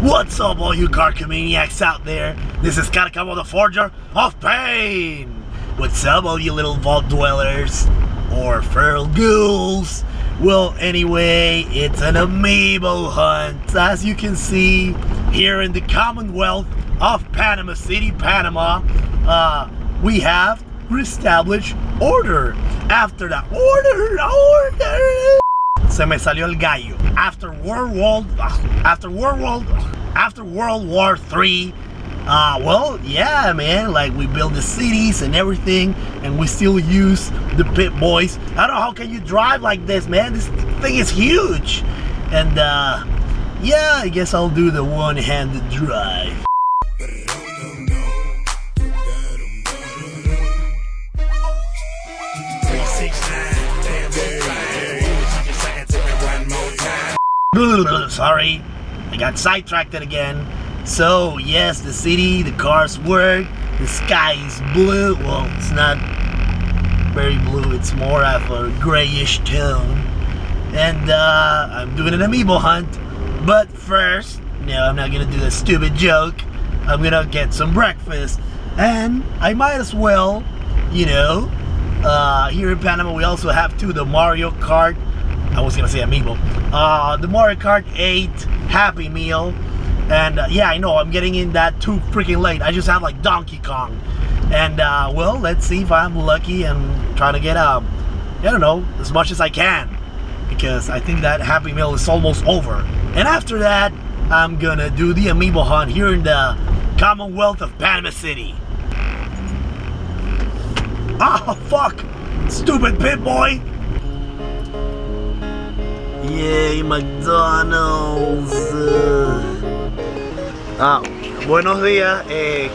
What's up, all you Karcamaniacs out there? This is Karcamo, the Forger of Pain. What's up, all you little vault dwellers or feral ghouls? Well, anyway, it's an Amiibo hunt, as you can see here in the Commonwealth of Panama City, Panama. We have reestablished order. After that, order. Se me salió el gallo. After World War III, well, yeah, man, like, we built the cities and everything, and we still use the Pip-Boys. I don't know, how can you drive like this, man? This thing is huge. And, yeah, I guess I'll do the one-handed drive. Sorry, I got sidetracked again. So yes, the city, the cars work, the sky is blue. Well, it's not very blue, it's more of a grayish tone. And I'm doing an Amiibo hunt. But first, no, I'm not gonna do a stupid joke. I'm gonna get some breakfast. And I might as well, you know, here in Panama we also have too the Mario Kart. I was gonna say Amiibo. The Mario Kart 8 Happy Meal. And yeah, I know I'm getting in that too freaking late. I just have like Donkey Kong. And well, let's see if I'm lucky and trying to get I don't know, as much as I can, because I think that Happy Meal is almost over. And after that, I'm gonna do the Amiibo hunt here in the Commonwealth of Panama City. Ah, oh, fuck! Stupid Pip-Boy! Yay, McDonald's. Buenos días.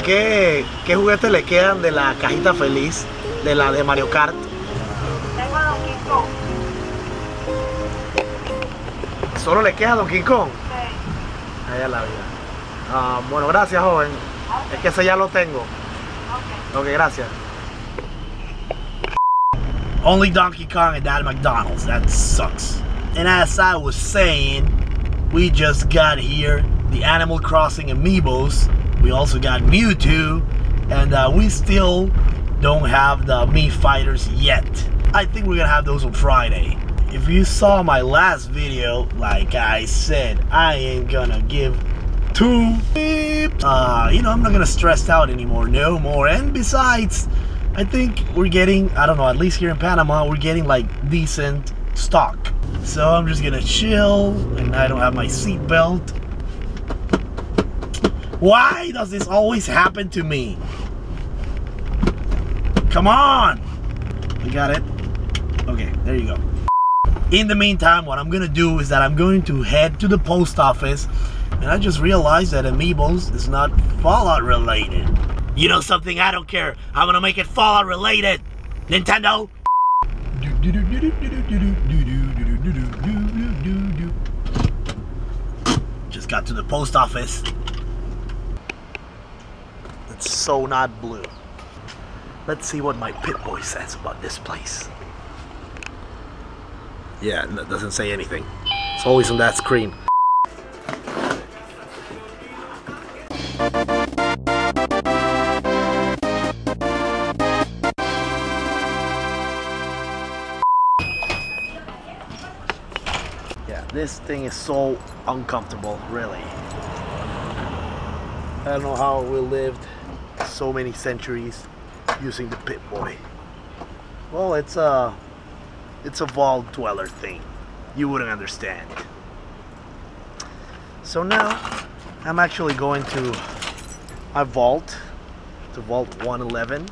¿Qué juguetes le quedan de la cajita feliz? De la de Mario Kart. Tengo a Donkey Kong. ¿Solo le queda a Donkey Kong? Sí. Allá la vida. Bueno, gracias, joven. Okay. Es que ese ya lo tengo. Ok, gracias. Only Donkey Kong and that McDonald's. That sucks. And as I was saying, we just got here the Animal Crossing Amiibos. We also got Mewtwo, and we still don't have the Mii Fighters yet. I think we're gonna have those on Friday. If you saw my last video, like I said, I ain't gonna give two beeps. You know, I'm not gonna stress out anymore, no more. And besides, I think we're getting, I don't know, at least here in Panama, we're getting like decent stock. So I'm just gonna chill, and I don't have my seatbelt. Why does this always happen to me? Come on! I got it. Okay, there you go. In the meantime, what I'm gonna do is that I'm going to head to the post office, and I just realized that Amiibos is not Fallout related. You know something? I don't care. I'm gonna make it Fallout related. Nintendo! Just got to the post office. It's so not blue. Let's see what my Pip-Boy says about this place. Yeah, it doesn't say anything. It's always on that screen. This thing is so uncomfortable, really. I don't know how we lived so many centuries using the Pip-Boy. Well, it's a vault dweller thing. You wouldn't understand. So now I'm actually going to a vault, to Vault 111,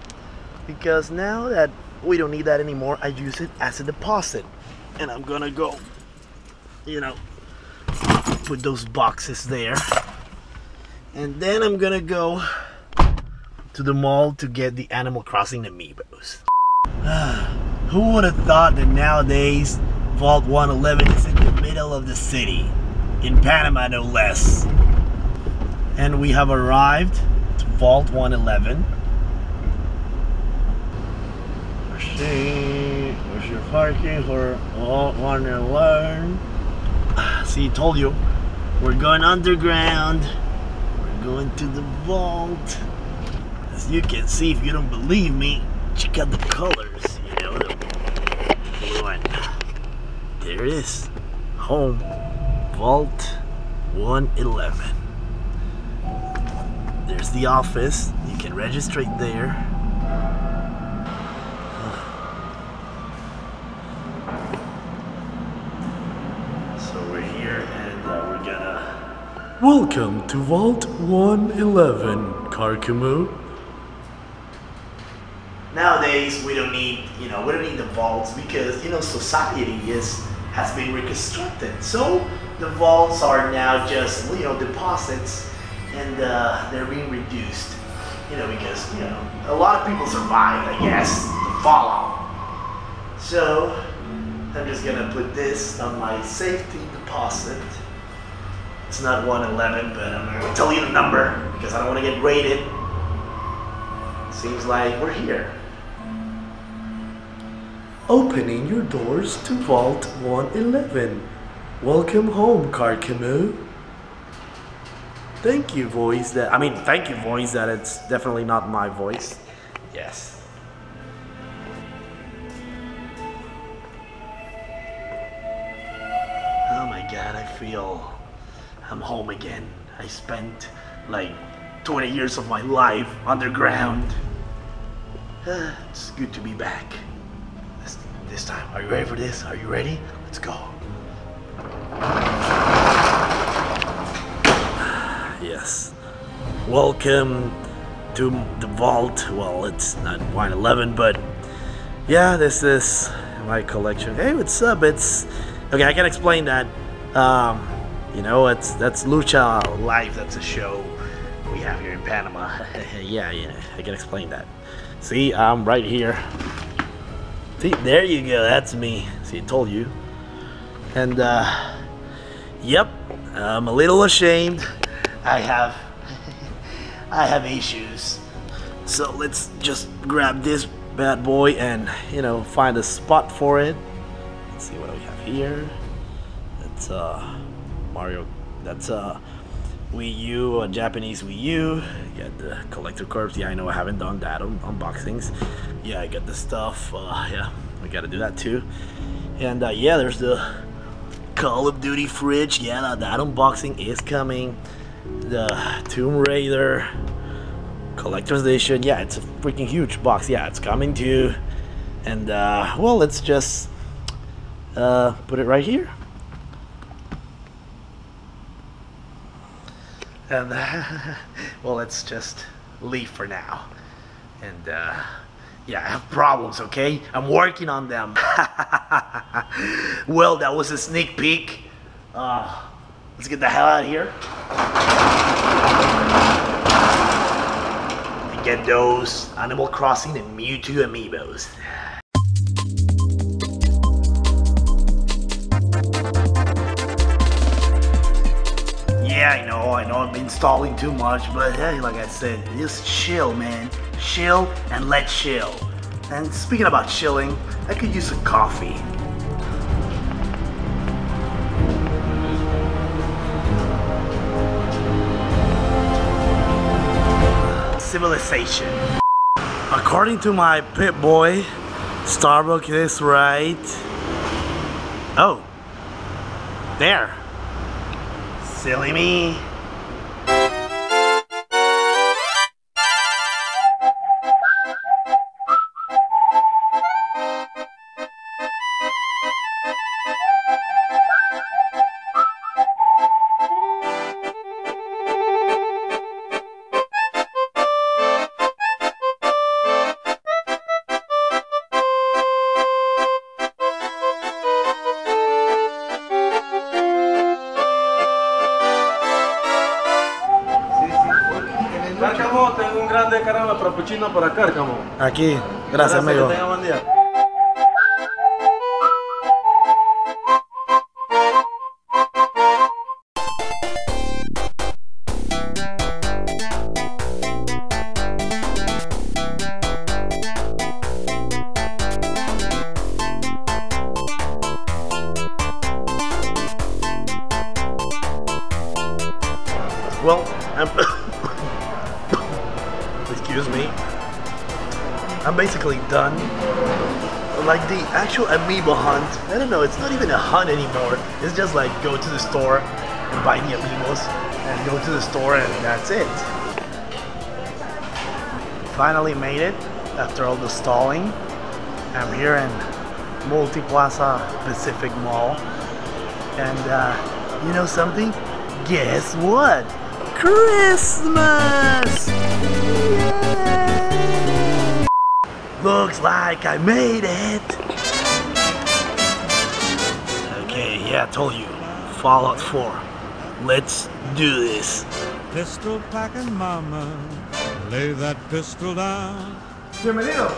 because now that we don't need that anymore, I use it as a deposit, and I'm gonna go, you know, put those boxes there, and then I'm gonna go to the mall to get the Animal Crossing Amiibos. Who would have thought that nowadays Vault 111 is in the middle of the city, in Panama no less? And we have arrived to Vault 111. Where's your parking for Vault 111? See, told you, We're going underground. We're going to the vault. As you can see, if you don't believe me, check out the colors. You know, the blue one. There it is. Home. Vault 111. There's the office. You can register there. So we're here and we're gonna... Welcome to Vault 111, Carcamo. Nowadays we don't need, you know, we don't need the vaults because, you know, society has been reconstructed. So the vaults are now just, you know, deposits. And they're being reduced, you know, because, you know, a lot of people survived, I guess, the Fallout. So I'm just gonna put this on my safety deposit. It's not 111, but I'm not gonna tell you the number because I don't want to get raided. Seems like we're here. Opening your doors to Vault 111. Welcome home, Karcamo. Thank you, voice. That, I mean, thank you, voice. That it's definitely not my voice. Yes. Oh my God, I feel I'm home again. I spent like 20 years of my life underground. It's good to be back. This time, are you ready for this? Are you ready? Let's go. Yes. Welcome to the vault. Well, it's not 111, but yeah, this is my collection. Hey, what's up? It's okay. I can explain that. You know, that's Lucha Life. That's a show we have here in Panama. yeah. I can explain that. See, I'm right here. See, there you go. That's me. See, I told you. And yep, I'm a little ashamed. I have issues. So let's just grab this bad boy and, you know, find a spot for it. Let's see what we have here. That's Mario. That's Wii U, a Japanese Wii U. You got the Collector Corps. Yeah, I know I haven't done that unboxings. Yeah, I got the stuff. Yeah, we gotta do that too. And yeah, there's the Call of Duty fridge. Yeah, that unboxing is coming. The Tomb Raider Collector's Edition. Yeah, it's a freaking huge box. Yeah, it's coming too. And well, let's just put it right here. And well, let's just leave for now. And yeah, I have problems, okay? I'm working on them. Well, that was a sneak peek. Let's get the hell out of here. And get those Animal Crossing and Mewtwo Amiibos. Yeah, I know I've been stalling too much, but hey, like I said, just chill, man. Chill and let's chill. And speaking about chilling, I could use a coffee. Civilization. According to my Pip-Boy, Starbucks is right. Oh, there. Silly me. Para Carcamo. Aquí, gracias amigo. Que tenga buen día. Well, excuse me. I'm basically done. Like the actual Amiibo hunt, I don't know, it's not even a hunt anymore. It's just like go to the store and buy the Amiibos and go to the store and that's it. Finally made it after all the stalling. I'm here in Multiplaza Pacific Mall. And you know something? Guess what? Christmas! Yay! Looks like I made it! Okay, yeah, I told you. Fallout 4. Let's do this. Pistol packing mama, lay that pistol down. Bienvenido!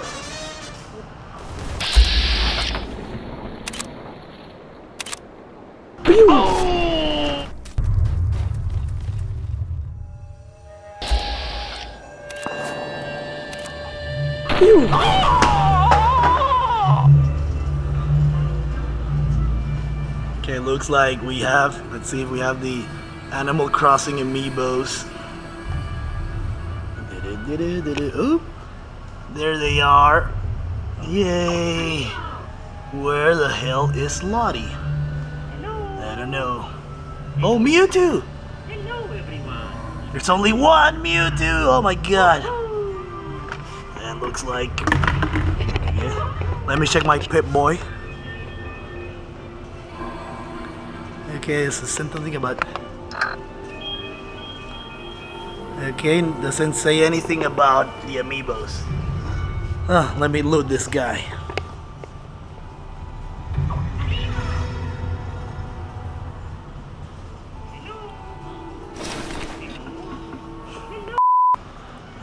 Oh. Okay, looks like we have, let's see if we have the Animal Crossing Amiibos. Oop. There they are. Yay! Where the hell is Lottie? No. Oh, Mewtwo! Hello, everyone. There's only one Mewtwo! Oh my god! That looks like... Yeah. Let me check my Pip-Boy. Okay, this is something about... Okay, doesn't say anything about the Amiibos. Let me loot this guy.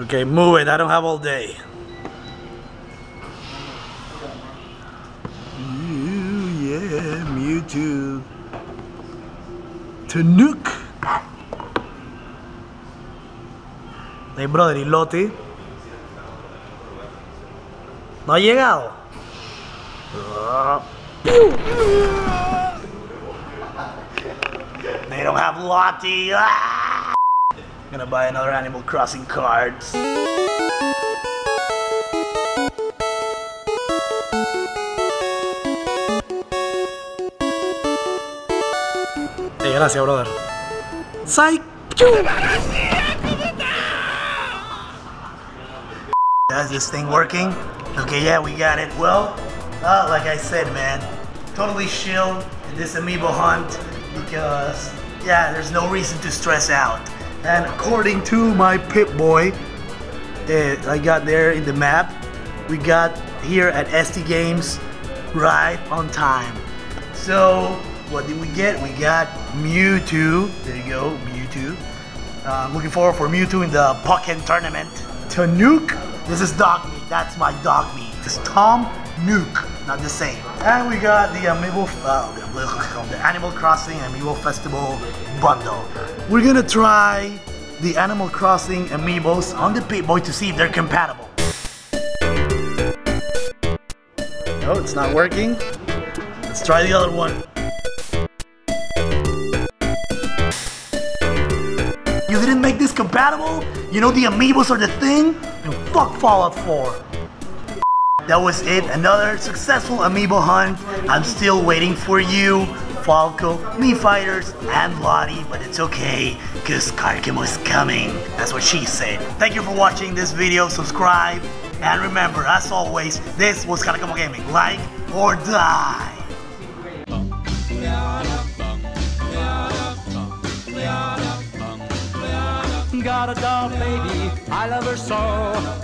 Okay, move it. I don't have all day. Ooh, yeah, Mewtwo. Tom Nook. Hey, brother, ¿y Lottie? ¿No ha llegado? They don't have Lottie. I'm gonna buy another Animal Crossing cards. Hey, gracias, brother. Psych! Is this thing working? Okay, yeah, we got it. Well, like I said, man, totally chill in this Amiibo hunt because, yeah, there's no reason to stress out. And according to my Pip-Boy, I got there in the map, we got here at SD Games right on time. So, what did we get? We got Mewtwo. There you go, Mewtwo. Looking forward for Mewtwo in the Pokkén Tournament. Tom Nook. This is Dogmeat. That's my Dogmeat. It's Tom Nook. Not the same. And we got the Amiibo, the Animal Crossing Amiibo Festival bundle. We're gonna try the Animal Crossing Amiibos on the Pip-Boy to see if they're compatible. No, it's not working. Let's try the other one. You didn't make this compatible? You know the Amiibos are the thing? And fuck Fallout 4. That was it, another successful Amiibo hunt. I'm still waiting for you, Falco, Mii Fighters, and Lottie, but it's okay, cause Karcamo is coming. That's what she said. Thank you for watching this video, subscribe, and remember, as always, this was Karcamo Gaming, like or die! Got a doll baby, I love her so.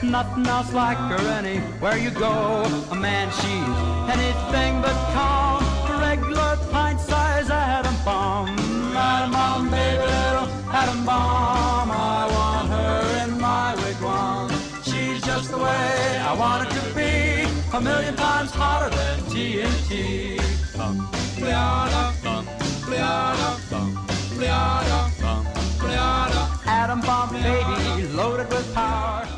Nothing else like her anywhere you go. A man, she's anything but calm. A regular pint-sized atom bomb. Atom bomb, baby, little atom bomb. I want her in my wigwam. She's just the way I want her to be. A million times hotter than TNT. Pliana, pliana, pliana, pliana. Atom bomb baby, loaded with power.